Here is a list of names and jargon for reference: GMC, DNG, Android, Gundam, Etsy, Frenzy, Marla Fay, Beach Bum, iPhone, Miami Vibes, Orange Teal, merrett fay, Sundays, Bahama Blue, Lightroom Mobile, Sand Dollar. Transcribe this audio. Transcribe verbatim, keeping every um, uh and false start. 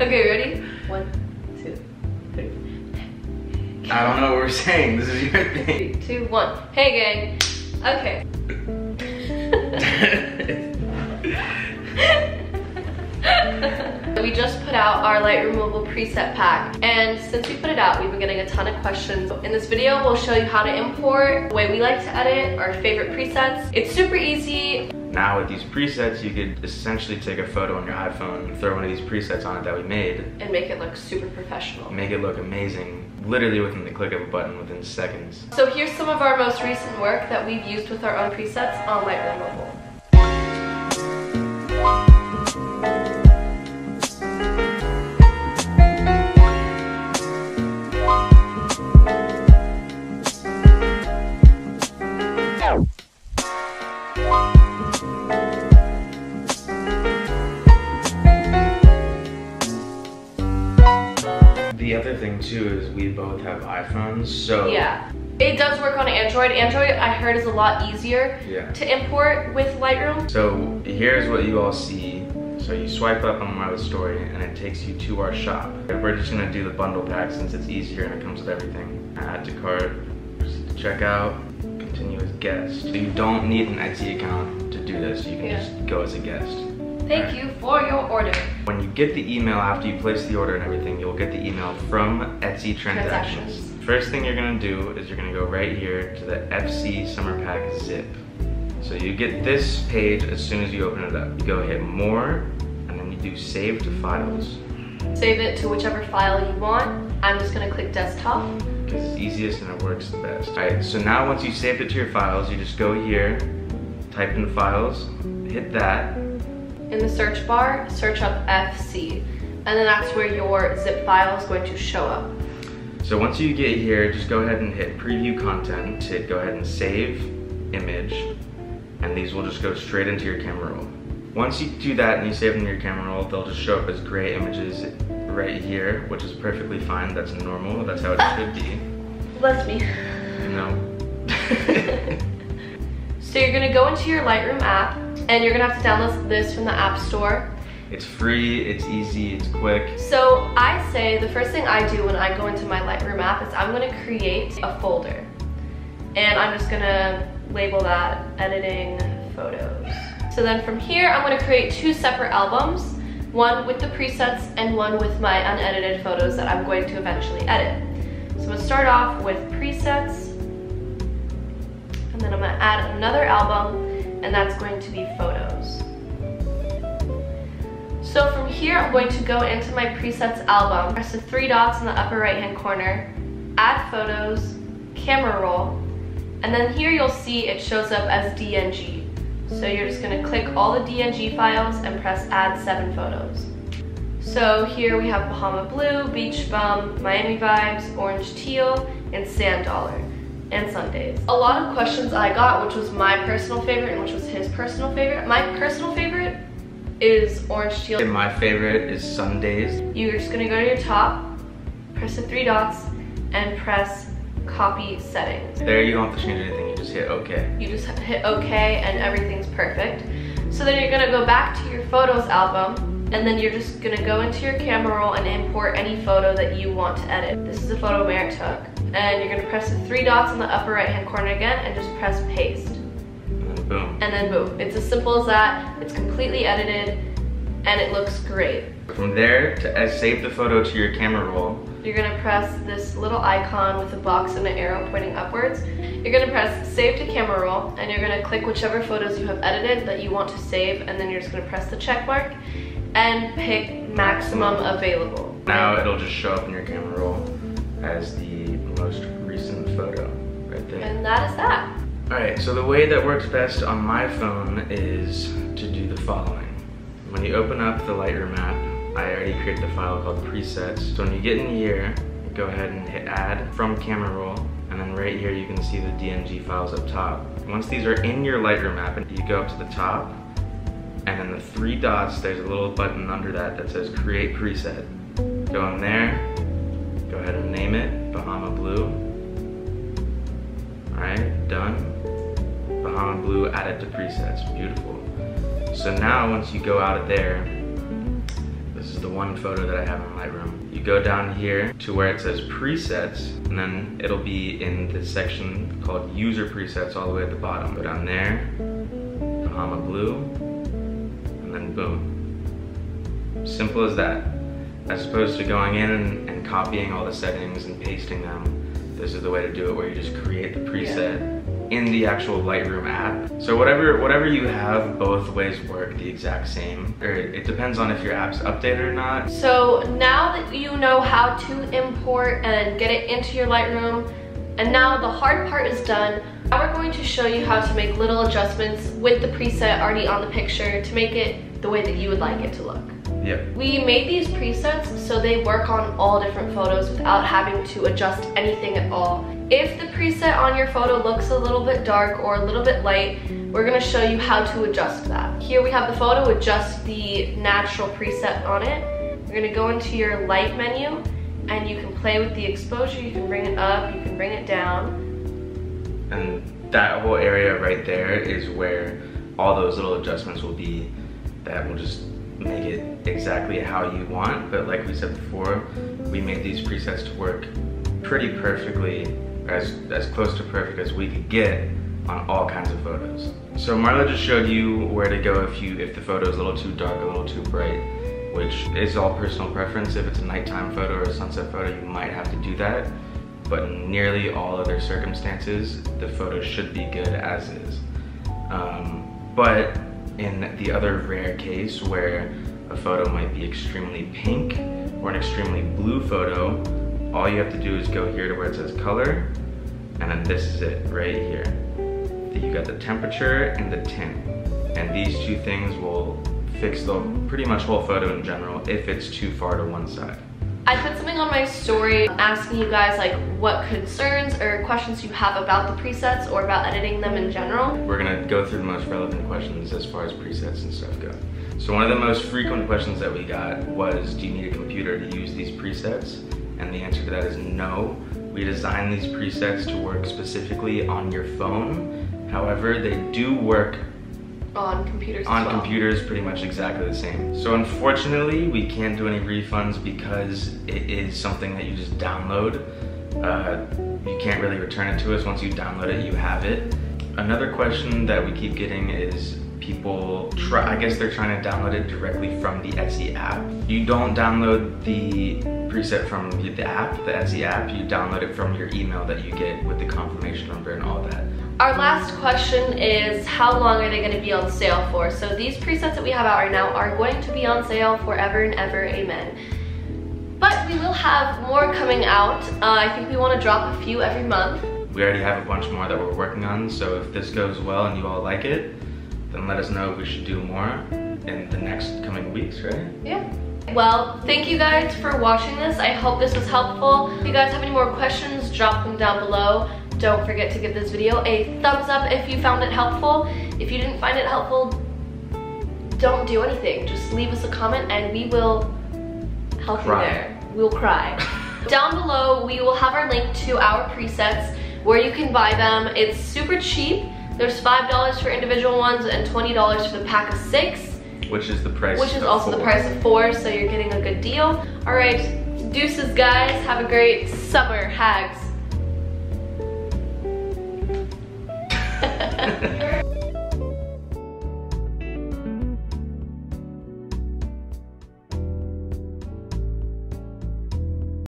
Okay, ready? One, two, three. I don't know what we're saying. This is your thing. Three, two, one. Hey, gang. Okay. We just put out our Lightroom Mobile preset pack, and since we put it out, we've been getting a ton of questions. In this video, we'll show you how to import, the way we like to edit, our favorite presets. It's super easy. Now with these presets, you could essentially take a photo on your iPhone and throw one of these presets on it that we made. And make it look super professional. Make it look amazing, literally within the click of a button, within seconds. So here's some of our most recent work that we've used with our own presets on Lightroom Mobile. The other thing too is we both have iPhones, so yeah, it does work on Android. Android, I heard, is a lot easier yeah. to import with Lightroom. So here's what you all see. So you swipe up on my story, and it takes you to our shop. We're just gonna do the bundle pack since it's easier and it comes with everything. Add to cart, check out, continue as guest. So you don't need an Etsy account to do this. You can yeah. just go as a guest. Thank you for your order. When you get the email after you place the order and everything, you'll get the email from Etsy Transactions. Transactions. First thing you're gonna do is you're gonna go right here to the F C Summer Pack Zip. So you get this page as soon as you open it up. You go hit More, and then you do Save to Files. Save it to whichever file you want. I'm just gonna click Desktop. Because it's easiest and it works the best. All right, so now once you saved it to your files, you just go here, type in the files, hit that. In the search bar, search up F C, and then that's where your zip file is going to show up. So once you get here, just go ahead and hit preview content, hit go ahead and save image, and these will just go straight into your camera roll. Once you do that and you save them to your camera roll, they'll just show up as gray images right here, which is perfectly fine. That's normal, that's how it ah, should be. Bless me. No. So you're gonna go into your Lightroom app, and you're gonna have to download this from the App Store. It's free, it's easy, it's quick. So I say the first thing I do when I go into my Lightroom app is I'm gonna create a folder. And I'm just gonna label that editing photos. So then from here, I'm gonna create two separate albums, one with the presets and one with my unedited photos that I'm going to eventually edit. So I'm gonna start off with presets, and then I'm gonna add another album, and that's going to be photos. So from here, I'm going to go into my presets album, press the three dots in the upper right hand corner, add photos, camera roll, and then here you'll see it shows up as D N G. So you're just gonna click all the D N G files and press add seven photos. So here we have Bahama Blue, Beach Bum, Miami Vibes, Orange Teal, and Sand Dollar. And Sundays. A lot of questions I got, which was my personal favorite and which was his personal favorite. My personal favorite is Orange Teal. And my favorite is Sundays. You're just gonna go to your top, press the three dots, and press copy settings. There, you don't have to change anything, you just hit okay. You just hit okay and everything's perfect. So then you're gonna go back to your photos album, and then you're just gonna go into your camera roll and import any photo that you want to edit. This is a photo Merrett took. And you're gonna press the three dots in the upper right hand corner again and just press paste. And then boom. And then boom. It's as simple as that. It's completely edited and it looks great. From there, to save the photo to your camera roll, you're gonna press this little icon with a box and an arrow pointing upwards. You're gonna press save to camera roll, and you're gonna click whichever photos you have edited that you want to save, and then you're just gonna press the check mark and pick maximum available. Now it'll just show up in your camera roll as the most recent photo right there. And that is that. Alright, so the way that works best on my phone is to do the following. When you open up the Lightroom app, I already created the file called presets. So when you get in here, go ahead and hit add from camera roll, and then right here you can see the D N G files up top. Once these are in your Lightroom app, you go up to the top, and then the three dots, there's a little button under that that says create preset. Go in there, go ahead and name it Bahama Blue. Alright, done. Bahama Blue added to presets, beautiful. So now once you go out of there, this is is the one photo that I have in Lightroom. You go down here to where it says presets, and then it'll be in this section called user presets all the way at the bottom. Go down there, Bahama Blue, and then boom. Simple as that. As opposed to going in and, and copying all the settings and pasting them, this is the way to do it, where you just create the preset in the actual Lightroom app. So whatever whatever you have, both ways work the exact same. Or it depends on if your app's updated or not. So now that you know how to import and get it into your Lightroom, and now the hard part is done, now we're going to show you how to make little adjustments with the preset already on the picture to make it the way that you would like it to look. Yep. We made these presets so they work on all different photos without having to adjust anything at all. If the preset on your photo looks a little bit dark or a little bit light, we're going to show you how to adjust that. Here we have the photo with just the natural preset on it. You're going to go into your light menu and you can play with the exposure. You can bring it up, you can bring it down. And that whole area right there is where all those little adjustments will be that will just make it exactly how you want. But like we said before, we made these presets to work pretty perfectly, as, as close to perfect as we could get on all kinds of photos. So Marla just showed you where to go if you if the photo is a little too dark, a little too bright, which is all personal preference. If it's a nighttime photo or a sunset photo, you might have to do that, but in nearly all other circumstances, the photo should be good as is. Um, but in the other rare case where a photo might be extremely pink or an extremely blue photo, all you have to do is go here to where it says color, and then this is it right here. You got the temperature and the tint, and these two things will fix the pretty much whole photo in general if it's too far to one side. I put something on my story asking you guys like what concerns or questions you have about the presets or about editing them in general. We're gonna go through the most relevant questions as far as presets and stuff go. So one of the most frequent questions that we got was, do you need a computer to use these presets? And the answer to that is no. We design these presets to work specifically on your phone. However, they do work on computers on as well. computers pretty much exactly the same. So unfortunately, we can't do any refunds because it is something that you just download. Uh, you can't really return it to us. Once you download it, you have it. Another question that we keep getting is, people try, I guess they're trying to download it directly from the Etsy app. You don't download the preset from the app, the Etsy app. You download it from your email that you get with the confirmation number and all that. Our last question is, how long are they going to be on sale for? So these presets that we have out right now are going to be on sale forever and ever, amen. But we will have more coming out. Uh, I think we want to drop a few every month. We already have a bunch more that we're working on, so if this goes well and you all like it, then let us know if we should do more in the next coming weeks, right? Yeah. Well, thank you guys for watching this. I hope this was helpful. If you guys have any more questions, drop them down below. Don't forget to give this video a thumbs up if you found it helpful. If you didn't find it helpful, don't do anything. Just leave us a comment and we will help cry. you there. We'll cry. Down below, we will have our link to our presets where you can buy them. It's super cheap. There's five dollars for individual ones and twenty dollars for the pack of six. Which is the price Which is also four. the price of four, so you're getting a good deal. All right, deuces guys. Have a great summer, hags.